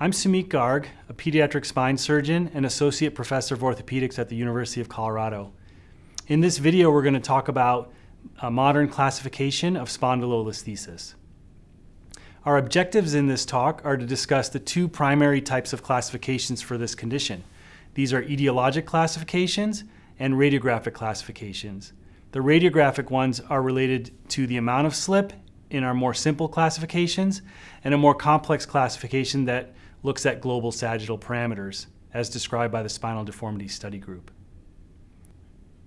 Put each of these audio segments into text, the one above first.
I'm Sumit Garg, a pediatric spine surgeon and associate professor of orthopedics at the University of Colorado. In this video, we're going to talk about a modern classification of spondylolisthesis. Our objectives in this talk are to discuss the two primary types of classifications for this condition. These are etiologic classifications and radiographic classifications. The radiographic ones are related to the amount of slip in our more simple classifications and a more complex classification that looks at global sagittal parameters as described by the spinal deformity study group.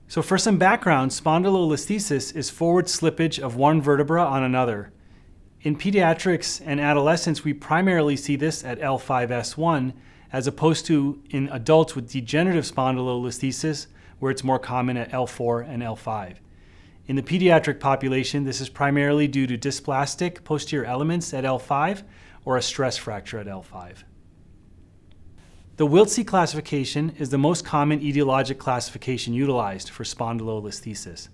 So for some background, spondylolisthesis is forward slippage of one vertebra on another. In pediatrics and adolescents, we primarily see this at L5S1 as opposed to in adults with degenerative spondylolisthesis, where it's more common at L4 and L5. In the pediatric population, this is primarily due to dysplastic posterior elements at L5 or a stress fracture at L5. The Wiltsey classification is the most common etiologic classification utilized for spondylolisthesis.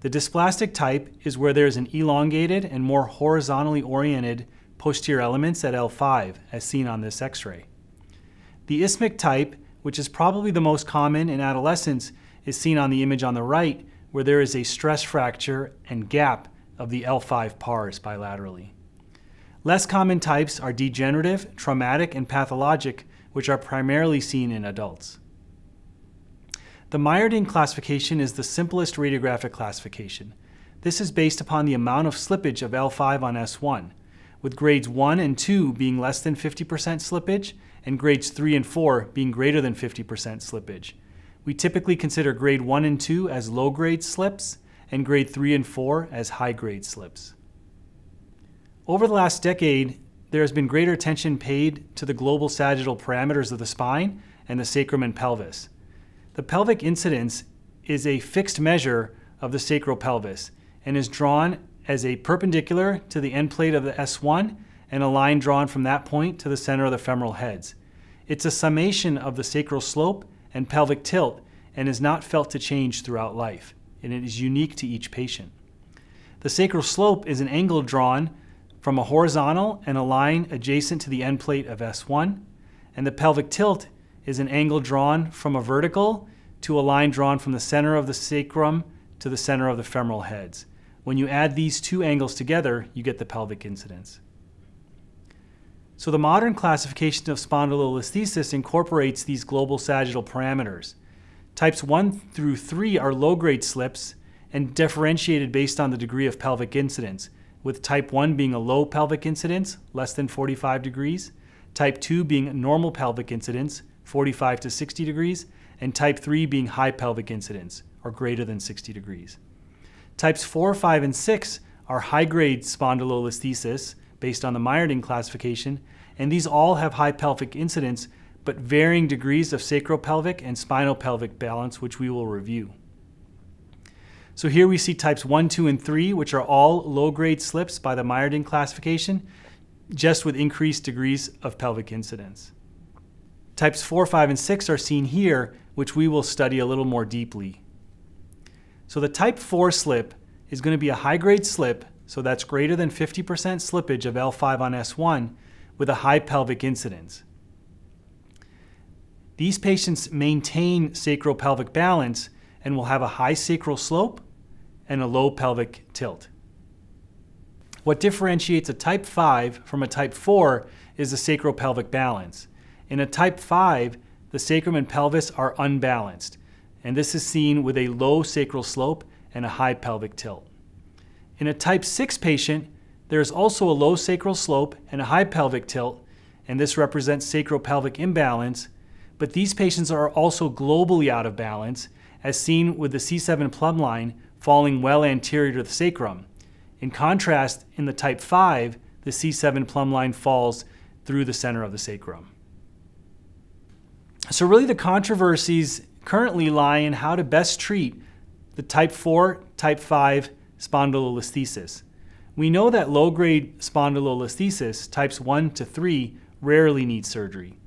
The dysplastic type is where there is an elongated and more horizontally oriented posterior elements at L5, as seen on this X-ray. The isthmic type, which is probably the most common in adolescents, is seen on the image on the right, where there is a stress fracture and gap of the L5 pars bilaterally. Less common types are degenerative, traumatic, and pathologic, which are primarily seen in adults. The Meyerding classification is the simplest radiographic classification. This is based upon the amount of slippage of L5 on S1, with grades 1 and 2 being less than 50% slippage and grades 3 and 4 being greater than 50% slippage. We typically consider grade 1 and 2 as low-grade slips and grade 3 and 4 as high-grade slips. Over the last decade, there has been greater attention paid to the global sagittal parameters of the spine and the sacrum and pelvis. The pelvic incidence is a fixed measure of the sacropelvis and is drawn as a perpendicular to the end plate of the S1 and a line drawn from that point to the center of the femoral heads. It's a summation of the sacral slope and pelvic tilt and is not felt to change throughout life, and it is unique to each patient. The sacral slope is an angle drawn from a horizontal and a line adjacent to the end plate of S1, and the pelvic tilt is an angle drawn from a vertical to a line drawn from the center of the sacrum to the center of the femoral heads. When you add these two angles together, you get the pelvic incidence. So the modern classification of spondylolisthesis incorporates these global sagittal parameters. Types 1 through 3 are low-grade slips and differentiated based on the degree of pelvic incidence, with type 1 being a low pelvic incidence, less than 45 degrees, type 2 being a normal pelvic incidence, 45 to 60 degrees, and type 3 being high pelvic incidence, or greater than 60 degrees. Types 4, 5, and 6 are high-grade spondylolisthesis, based on the Meyerding classification, and these all have high pelvic incidence, but varying degrees of sacropelvic and spinopelvic balance, which we will review. So here we see types 1, 2, and 3, which are all low-grade slips by the Meyerding classification, just with increased degrees of pelvic incidence. Types 4, 5, and 6 are seen here, which we will study a little more deeply. So the type 4 slip is going to be a high-grade slip, so that's greater than 50% slippage of L5 on S1 with a high pelvic incidence. These patients maintain sacropelvic balance and will have a high sacral slope and a low pelvic tilt. What differentiates a type 5 from a type 4 is the sacropelvic balance. In a type 5, the sacrum and pelvis are unbalanced, and this is seen with a low sacral slope and a high pelvic tilt. In a type 6 patient, there is also a low sacral slope and a high pelvic tilt, and this represents sacropelvic imbalance, but these patients are also globally out of balance, as seen with the C7 plumb line falling well anterior to the sacrum. In contrast, in the type 5, the C7 plumb line falls through the center of the sacrum. So really the controversies currently lie in how to best treat the type 4, type 5, spondylolisthesis. We know that low-grade spondylolisthesis, types 1 to 3, rarely need surgery.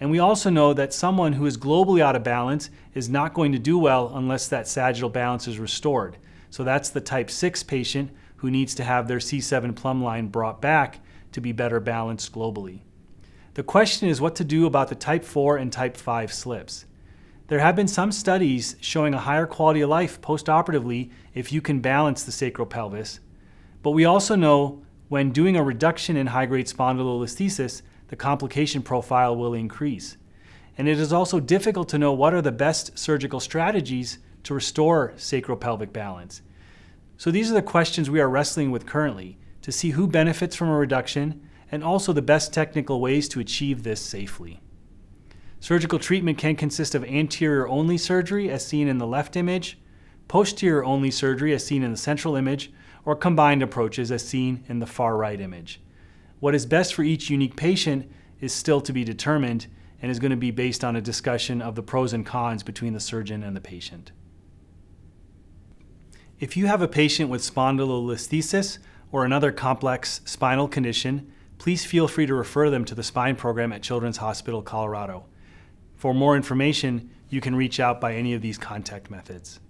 And we also know that someone who is globally out of balance is not going to do well unless that sagittal balance is restored. So that's the type 6 patient who needs to have their C7 plumb line brought back to be better balanced globally. The question is what to do about the type 4 and type 5 slips. There have been some studies showing a higher quality of life postoperatively if you can balance the sacropelvis, but we also know when doing a reduction in high-grade spondylolisthesis, the complication profile will increase. And it is also difficult to know what are the best surgical strategies to restore sacropelvic balance. So these are the questions we are wrestling with currently to see who benefits from a reduction and also the best technical ways to achieve this safely. Surgical treatment can consist of anterior-only surgery as seen in the left image, posterior-only surgery as seen in the central image, or combined approaches as seen in the far right image. What is best for each unique patient is still to be determined and is going to be based on a discussion of the pros and cons between the surgeon and the patient. If you have a patient with spondylolisthesis or another complex spinal condition, please feel free to refer them to the spine program at Children's Hospital Colorado. For more information, you can reach out by any of these contact methods.